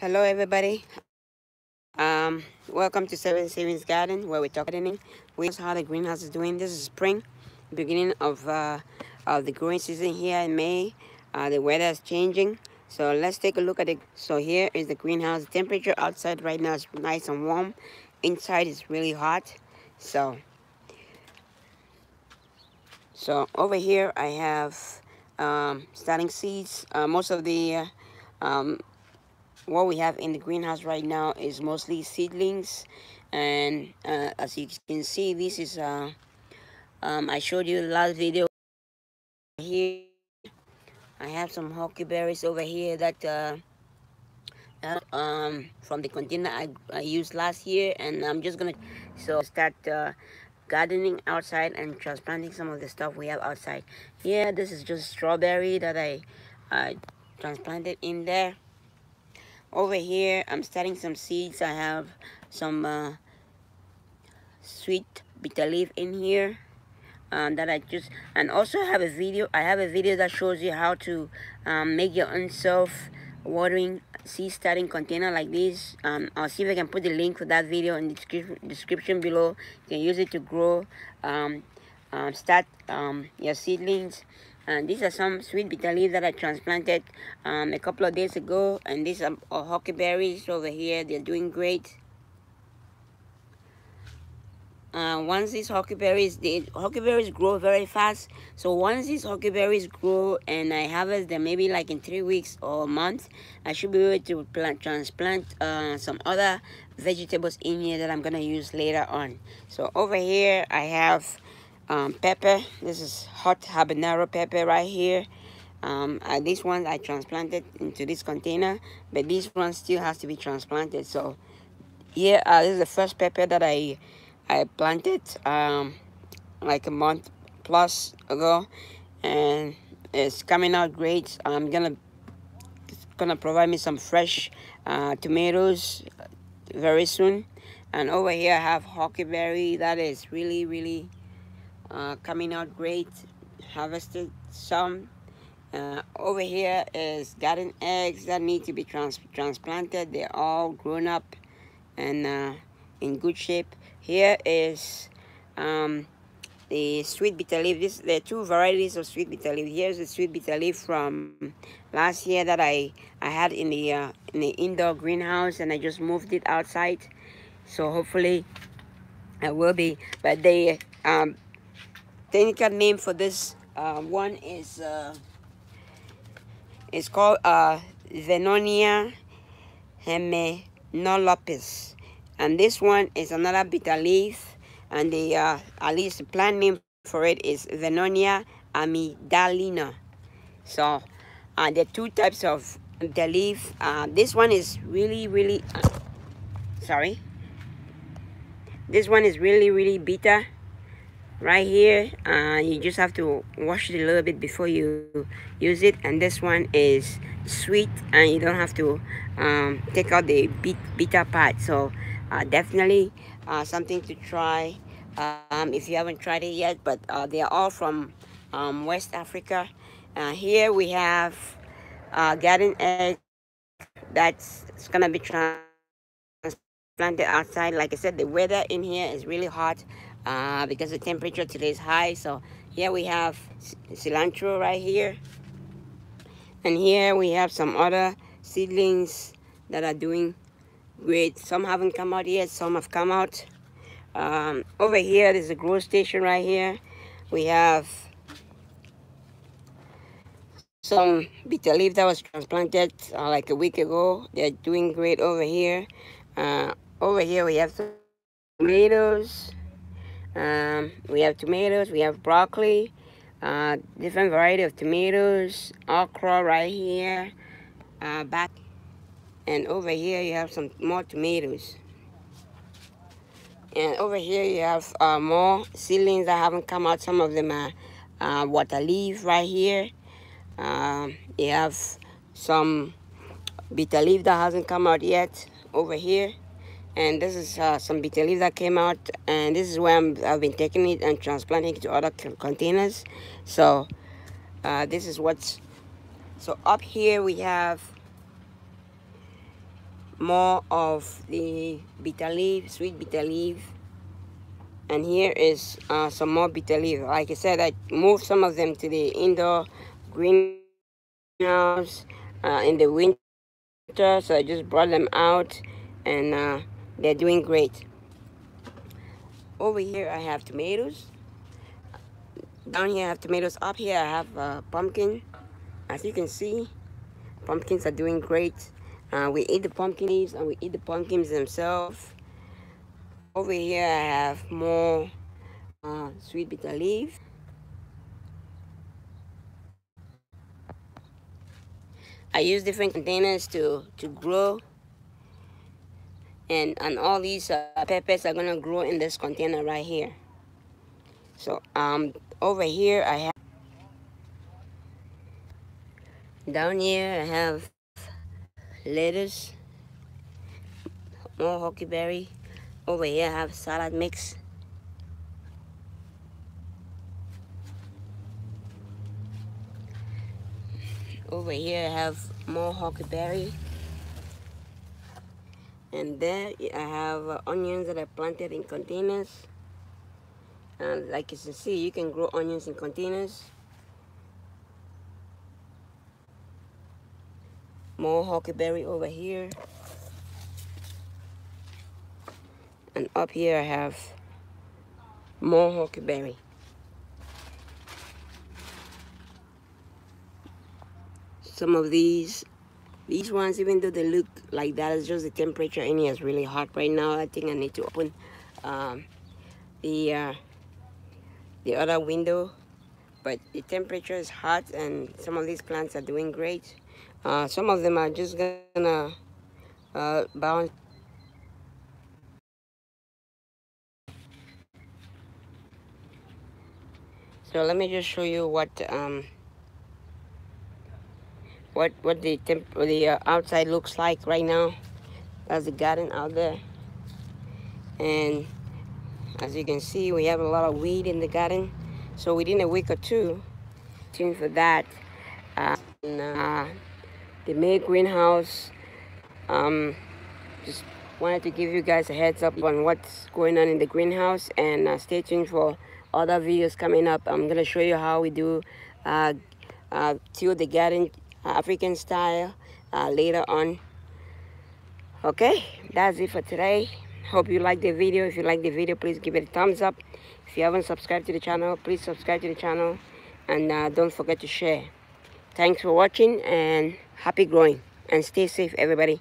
Hello everybody, welcome to Seven Savings Garden, where we talk gardening. We know how the greenhouse is doing. This is spring, beginning of the growing season here in May. The weather is changing, so let's take a look at it. So here is the greenhouse. The temperature outside right now is nice and warm. Inside is really hot. So over here I have starting seeds. Most of the what we have in the greenhouse right now is mostly seedlings, and as you can see, this is I showed you the last video. Here I have some huckleberries over here that from the container I used last year, and I'm just gonna start gardening outside and transplanting some of the stuff we have outside. Yeah, this is just strawberry that I transplanted in there. Over here, I'm starting some seeds. I have some sweet bitter leaf in here that I just, and also have a video. I have a video that shows you how to make your own self-watering seed starting container like this. I'll see if I can put the link for that video in the description below. You can use it to grow, your seedlings. And these are some sweet bitter leaves that I transplanted a couple of days ago. And these are huckleberries over here. They're doing great. Once these huckleberries, grow very fast. So once these huckleberries grow and I harvest them, maybe like in 3 weeks or a month, I should be able to transplant some other vegetables in here that I'm going to use later on. So over here I have pepper. This is hot habanero pepper right here. This one I transplanted into this container, but this one still has to be transplanted. So here, this is the first pepper that I planted like a month plus ago, and it's coming out great. I'm gonna provide me some fresh tomatoes very soon. And over here I have huckleberry that is really coming out great. Harvested some. Over here is garden eggs that need to be transplanted. They're all grown up and in good shape. Here is the sweet bitter leaf. There are two varieties of sweet bitter leaf. Here's the sweet bitter leaf from last year that I had in the indoor greenhouse, and I just moved it outside. So hopefully I will be. But they technical name for this one is it's called Vernonia hymenolepis, and this one is another bitter leaf, and the at least the plant name for it is Vernonia amygdalina. So there are two types of the leaf. This one is really sorry, this one is really bitter. Right here, you just have to wash it a little bit before you use it. And this one is sweet, and you don't have to take out the bitter part. So definitely something to try if you haven't tried it yet. But they are all from West Africa. Here we have garden egg that's gonna be transplanted outside. Like I said, the weather in here is really hot. Because the temperature today is high. So here we have cilantro right here, and here we have some other seedlings that are doing great. Some haven't come out yet, some have come out. Over here there's a grow station right here. We have some bitter leaf that was transplanted like a week ago. They're doing great over here. Over here we have some tomatoes. We have tomatoes, we have broccoli, different variety of tomatoes, okra right here, back, and over here you have some more tomatoes. And over here you have more seedlings that haven't come out. Some of them are water leaf right here. You have some bitter leaf that hasn't come out yet over here. And this is some bitter leaf that came out, and this is where I've been taking it and transplanting it to other containers. So this is what's up here. We have more of the bitter leaf, sweet bitter leaf. And here is some more bitter leaf. Like I said, I moved some of them to the indoor greenhouse in the winter. So I just brought them out and they're doing great. Over here I have tomatoes. Down here I have tomatoes. Up here I have pumpkin. As you can see, pumpkins are doing great. We eat the pumpkin leaves and we eat the pumpkins themselves. Over here I have more sweet bitter leaf. I use different containers to grow, and all these peppers are gonna grow in this container right here. So over here I have, down here I have lettuce, more huckleberry. Over here I have salad mix. Over here I have more huckleberry. And there I have onions that I planted in containers. And like you can see, you can grow onions in containers. More huckleberry over here. And up here I have more huckleberry. Some of these ones, even though they look like that, it's just the temperature in here is really hot right now. I think I need to open the other window, but the temperature is hot and some of these plants are doing great. Some of them are just gonna bounce. So let me just show you what the outside looks like right now. That's the garden out there, and as you can see, we have a lot of weed in the garden. So within a week or two, tune for that. The May greenhouse. Just wanted to give you guys a heads up on what's going on in the greenhouse, and stay tuned for other videos coming up. I'm gonna show you how we do till the garden African style later on. Okay, that's it for today. Hope you like the video. If you like the video, please give it a thumbs up. If you haven't subscribed to the channel, please subscribe to the channel, and don't forget to share. Thanks for watching and happy growing, and stay safe everybody.